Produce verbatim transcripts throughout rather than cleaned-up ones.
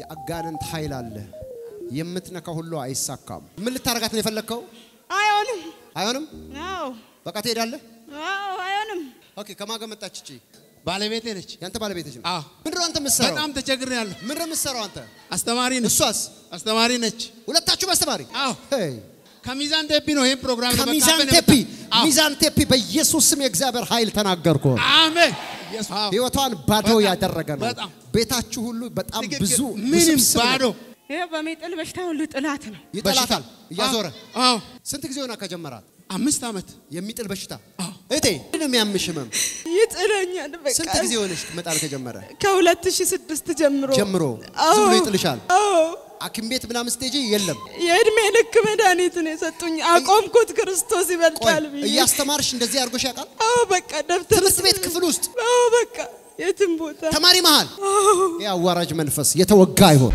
የአጋንንት ኃይል አለ የምትነካው ሁሉ አይሳካም ምን ልታረጋት ነው የፈለከው አይሆንም አይሆንም ነው በቃ ትሄዳለህ አዎ አይሆንም ኦኬ ከማገ መጣች እቺ ባለቤቴ ነች ያንተ ባለቤቴ ነች አዎ ምንድነው አንተ መስራው በጣም ተቸግሬ ያለ ምንድነው መስራው አንተ አስተማሪ ነች እሷስ አስተማሪ ነች ሁለታችሁ አስተማሪ አዎ ከሚዛን ቴፒ ነው ይሄን ፕሮግራም ለማካፈል ከሚዛን ቴፒ ሚዛን ቴፒ በኢየሱስ ስም የእግዚአብሔር ኃይል ተናገርኩ አሜን ህይወቷን ባዶ ያደረገ ነው ቤታችሁ ሁሉ በጣም ብዙ ምንም ባዶ ይሄ በሚጥል በሽታ ሁሉ ጥላት ነው ይጥላታል ያዞረ አዎ ስንት ጊዜ ሆነ ከጀመራት አምስት አመት የሚጥል በሽታ እቴ ምንም ያምሽመም ይጥለኛል በቃ ስንት ጊዜ ሆነሽ መጣል ከጀመረ ከ2006 ጀምሮ ጀምሮ ዝም ብሎ ይጥልሻል አዎ አክም ቤት ምናምን ስትጂ የለም የእድሜ ልክ መድኃኒት ነው ሰጡኝ አቆምኩት ክርስቶስ ይበልጣል ብዬ እያስተማርሽ እንደዚህ አርጎሽ ያቃል አዎ በቃ ደብተር ትምህርት ቤት ክፍል ውስጥ አዎ በቃ የትም ቦታ ተማሪ መሃል ያ አዋራጅ መንፈስ የተወጋ ይሆን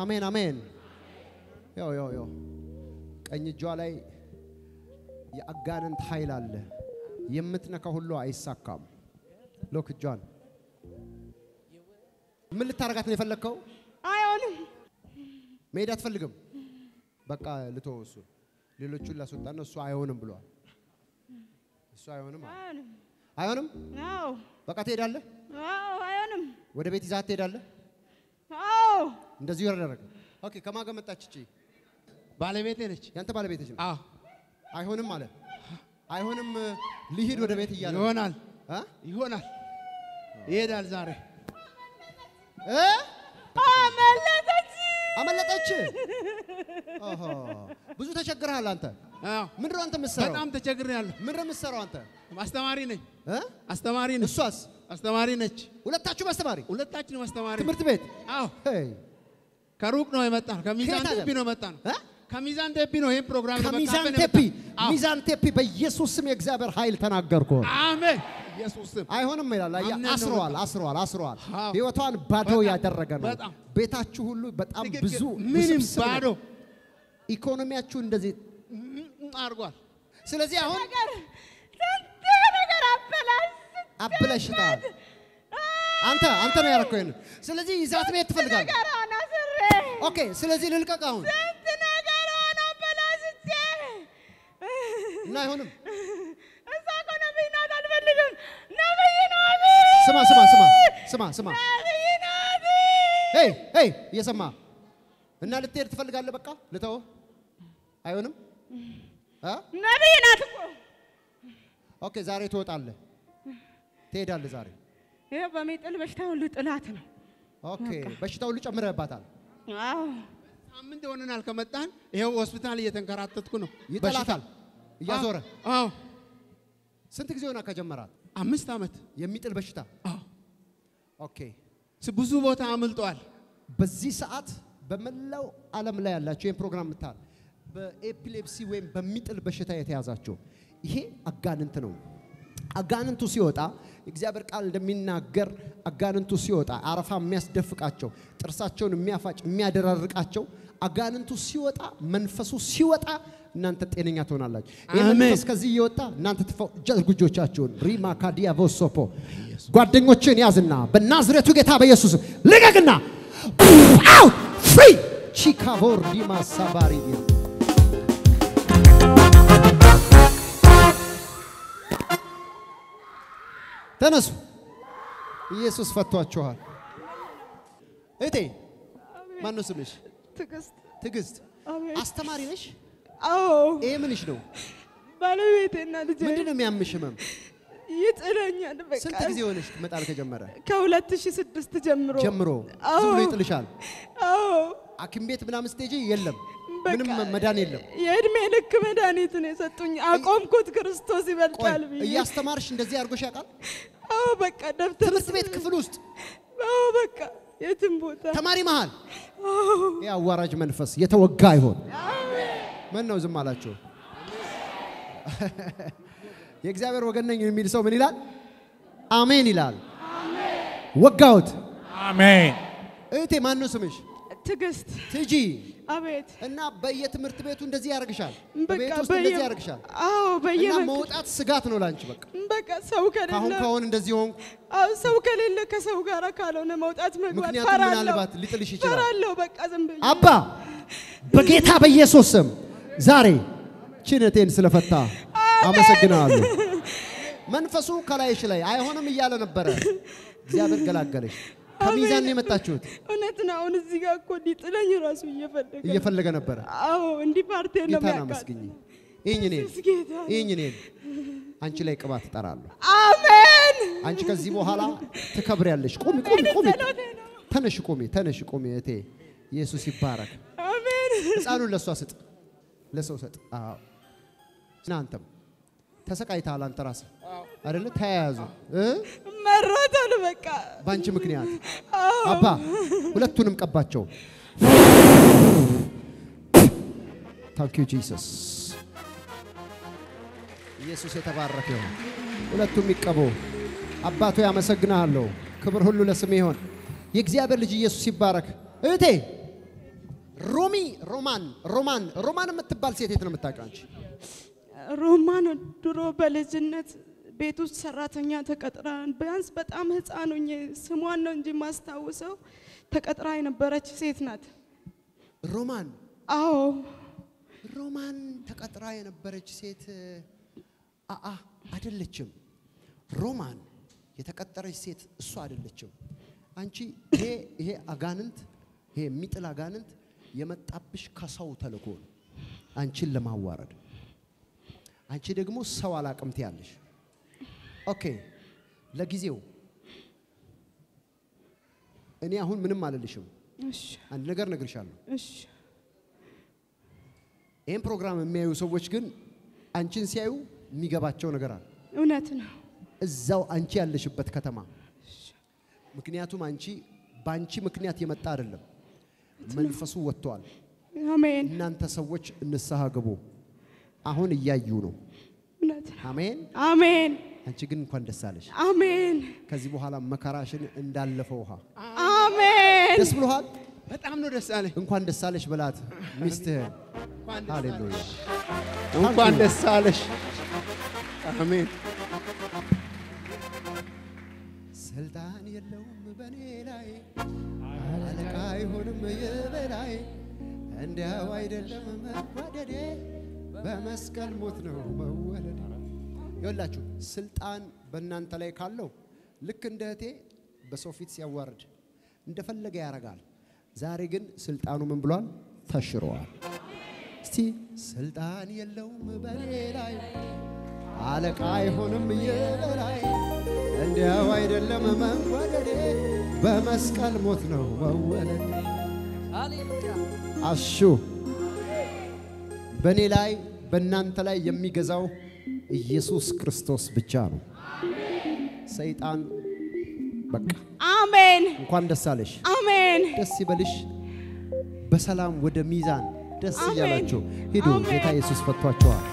አሜን አሜን ዮ ዮ ዮ ቀኝ እጇ ላይ የአጋንንት ኃይል አለ የምትነካ ሁሉ አይሳካም ሎክ ጆን ምን ልታረጋት ነው የፈለከው አይሆንም መሄድ አትፈልግም በቃ ልተወሱ ሌሎቹን ላስወጣና እሱ አይሆንም ብሏል እሱ አይሆንም አይሆንም አዎ በቃ ትሄዳለህ አዎ አይሆንም ወደ ቤት ይዛት ትሄዳለህ አዎ እንደዚህ ያደረገ ኦኬ ከማገ መጣች እቺ ባለቤቴ ነች ያንተ ባለቤቴ ነች አዎ አይሆንም ማለት አይሆንም ሊሂድ ወደ ቤት ይያለ ይሆናል አ ይሆናል ይሄዳል ዛሬ እ አመለጠች አመለጠች ኦሆ ብዙ ተቸግረሃል አንተ አዎ ምንድነው አንተ መስራው በጣም ተቸግሬያለሁ ምንድነው መስራው አንተ አስተማሪ ነኝ እ አስተማሪ ነኝ እሷስ አስተማሪ ነች ሁለታችሁ አስተማሪ ሁለታችሁ አስተማሪ ትምህርት ቤት አዎ ከሩቅ ነው የመጣው ከሚዛን ቴፒ ነው የመጣው ከሚዛን ቴፒ ነው ይሄን ፕሮግራም ለማካፈል ከሚዛን ቴፒ ሚዛን ቴፒ በኢየሱስ ስም የእግዚአብሔር ኃይል ተናገርኩ አሜን ኢየሱስ ስም አይሆንም ይላል አያ አስሯል አስሯል አስሯል ህይወቷን ባዶ ያደረገ ነው ቤታችሁ ሁሉ በጣም ብዙ ምንም ባዶ ኢኮኖሚያችሁ እንደዚህ አርጓል ስለዚህ አሁን ነገር አበላሽ አበላሽታል አንተ አንተ ነው ያረከው ይሄን ስለዚህ ይዛት ቤት ትፈልጋለህ ኦኬ ስለዚህ ልልቀቅ አሁን ስንት ነገር ሆነ በላሽቼ እና አይሆንም እዛ ቆነ ቢና አልፈልግም ነብይ ነቢ ስማ ስማ ስማ ስማ ስማ ነብይ ነቢ ሄይ ሄይ እየሰማ እና ልትሄድ ትፈልጋለህ በቃ ልተው አይሆንም አ ነብይ ናት እኮ ኦኬ ዛሬ ትወጣለህ ትሄዳለህ ዛሬ ይሄ በሚጥል በሽታ ሁሉ ጥላት ነው ኦኬ በሽታው ሁሉ ጨምረባታል አዎ አምንት ሆነናል ከመጣን ይሄው ሆስፒታል እየተንከራተትኩ ነው ይጥላታል ያዞረ አዎ ስንት ጊዜ ሆነ ከጀመራት አምስት አመት የሚጥል በሽታ አዎ ኦኬ ብዙ ቦታ አመልጧል በዚህ ሰዓት በመላው ዓለም ላይ ያላችሁ ይሄን ፕሮግራም መጣ በኤፒሌፕሲ ወይም በሚጥል በሽታ የተያዛችሁ ይሄ አጋንንት ነው አጋንንቱ ሲወጣ እግዚአብሔር ቃል እንደሚናገር አጋንንቱ ሲወጣ አረፋ የሚያስደፍቃቸው ጥርሳቸውን የሚያፋጭ የሚያደራርቃቸው አጋንንቱ ሲወጣ መንፈሱ ሲወጣ እናንተ ጤነኛ ትሆናላችሁ ኢየሱስ ከዚህ ይወጣ እናንተ ተፈውጃችሁ ጉጆቻችሁን ሪማ ካዲያ ቮሶፖ ጓደኞችን ያዝና በናዝሬቱ ጌታ በኢየሱስ ልቀቅና አው ፍሪ ቺካቦር ዲማ ሳባሪ ተነሱ ኢየሱስ ፈቷችኋል እቴ ማነው ስምሽ ትግስት ትግስት አስተማሪ ነሽ አዎ እህ ምንሽ ነው ባለቤቴ እና ልጄ ምንድነው የሚያምሽመም ይጥለኛል በቃ ስንት ጊዜ ሆነሽ መጣል ከጀመረ ከ2006 ጀምሮ ጀምሮ ዝም ብሎ ይጥልሻል አዎ አክም ቤት ምናምን ስትጂ የለም ምንም መዳን የለም የእድሜ ልክ መድኃኒት ነው ሰጡኝ አቆምኩት ክርስቶስ ይበልጣል ብዬ እያስተማርሽ እንደዚህ አርጎሽ ያቃል አዎ በቃ ደብተር ትምህርት ቤት ክፍል ውስጥ አዎ በቃ يتنبوتا تماري مهال يا ورج منفس يتوقعي هون من نوزم مالاتشو يكزابر وقنن يميل سو من إلال آمين إلال وقعوت آمين ايتي ما نسمش تقست تجي أبيت إننا بيت مرتبيتو ندزي أرقشال بيتو ندزي أرقشال أو بيت إننا موتات سقاط نولانش بك بك سوكر إلا كهون كهون ندزي هون أو سوكر إلا كسوكارا كالونا موتات مقوات فرالو مقنيات لتلشي جرا فرالو بك أزم بيت أبا بقيتها بيسوسم زاري شنتين سلفتها أمسكنالو منفسو كلايش لي عيهونم يالا نبرة زابر قلاق قلش كميزان ني متاچوت اونتنا اون እዚህ ጋር እኮ ዲጥለኝ ራሱ እየፈለገ እየፈለገ ነበር። አዎ እንዲ ፓርቴ ነው የሚያቀኝ። ይሄኝ ነኝ ይሄኝ ነኝ አንቺ ላይ ቅባት እጠራለሁ። አሜን። አንቺ ከዚህ በኋላ ትከብሪያለሽ። ቆሚ ቆሚ ቆሚ ተነሽ ቆሚ ተነሽ ቆሚ እቴ ኢየሱስ ይባረክ። አሜን። ህፃኑን ለሷ ስጥ ለሰው ስጥ። አዎ እናንተም ተሰቃይታል አንተ ራስህ አይደለ ተያያዙ እ መረታል በቃ ባንቺ ምክንያት አባ ሁለቱንም ቀባቸው ታንክ ዩ ጂሰስ ኢየሱስ የተባረከ ይሁን ሁለቱም ይቀቡ አባቱ ያመሰግናለሁ ክብር ሁሉ ለስሙ ይሁን የእግዚአብሔር ልጅ ኢየሱስ ይባረክ እቴ ሮሚ ሮማን ሮማን ሮማን የምትባል ሴት የት ነው የምታውቃንች ሮማን ድሮ በልጅነት ቤቱ ሰራተኛ ተቀጥራ ቢያንስ በጣም ህፃኑኝ ስሟን ነው እንጂ ማስተዋወሰው ተቀጥራ የነበረች ሴት ናት ሮማን አዎ ሮማን ተቀጥራ የነበረች ሴት አአ አይደለችም ሮማን የተቀጠረች ሴት እሱ አይደለችም አንቺ ይሄ ይሄ አጋንንት ይሄ የሚጥል አጋንንት የመጣብሽ ከሰው ተልኮ ነው አንቺን ለማዋረድ አንቺ ደግሞ ሰው አላቀምት ያለሽ ኦኬ ለጊዜው እኔ አሁን ምንም አልልሽም እሺ አንድ ነገር ነግርሻለሁ እሺ ይሄን ፕሮግራም የሚያዩ ሰዎች ግን አንቺን ሲያዩ የሚገባቸው ነገር አለ እውነት ነው እዛው አንቺ ያለሽበት ከተማ ምክንያቱም አንቺ ባንቺ ምክንያት የመጣ አይደለም መንፈሱ ወጥቷል አሜን እናንተ ሰዎች እንስሐ ግቡ አሁን ይያዩ ነው እውነት አሜን አሜን አንቺ ግን እንኳን ደስ አለሽ አሜን ከዚህ በኋላ መከራሽን እንዳለፈው ውሃ አሜን ደስ ብሎሃል በጣም ነው ደስ አለሽ እንኳን ደስ አለሽ በላት ሚስትህ ሃሌሉያ እንኳን ደስ አለሽ አሜን ስልጣን የለውም በኔ ላይ አለቃ አይሆንም የበላይ እንዲያው አይደለም መወደዴ በመስቀል ሞት ነው መወለድ ይላችሁ ስልጣን በእናንተ ላይ ካለው ልክ እንደ እቴ በሶፊት ሲያዋርድ እንደፈለገ ያረጋል ዛሬ ግን ስልጣኑ ምን ብሏል ተሽሯል እስቲ ስልጣን የለውም በኔ ላይ አለቃ አይሆንም የበላይ እንዲያው አይደለም መወደዴ በመስቀል ሞት ነው መወለድ ሃሌሉያ አሹ በኔ ላይ በእናንተ ላይ የሚገዛው ኢየሱስ ክርስቶስ ብቻ ነው አሜን ሰይጣን በቃ አሜን እንኳን ደስ አለሽ አሜን ደስ ይበልሽ በሰላም ወደ ሚዛን ደስ ይያላችሁ ሂዱ ጌታ ኢየሱስ ፈቷቸዋል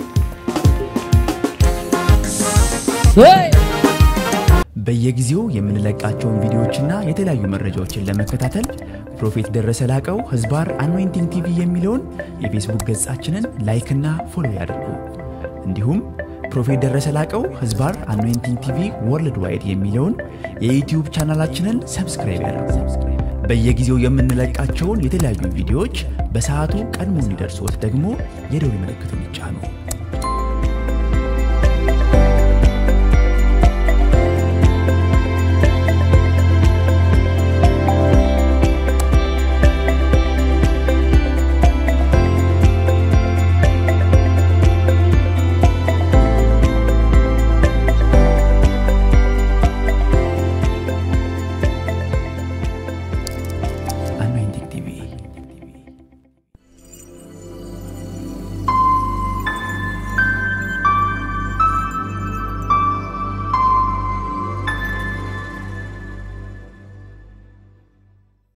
በየጊዜው የምንለቃቸውን ቪዲዮዎችና የተለያዩ መረጃዎችን ለመከታተል ፕሮፌት ደረሰ ላቀው ህዝባር አኖይንቲንግ ቲቪ የሚለውን የፌስቡክ ገጻችንን ላይክ እና ፎሎ ያድርጉ እንዲሁም ፕሮፌት ደረሰ ላቀው ህዝባር አኖይንቲንግ ቲቪ ወርልድ ዋይድ የሚለውን የዩቲዩብ ቻናላችንን ሰብስክራይብ ያድርጉ። በየጊዜው የምንለቃቸውን የተለያዩ ቪዲዮዎች በሰዓቱ ቀድሞ እንዲደርሱዎት ደግሞ የደወል ምልክቱን ይጫኑ።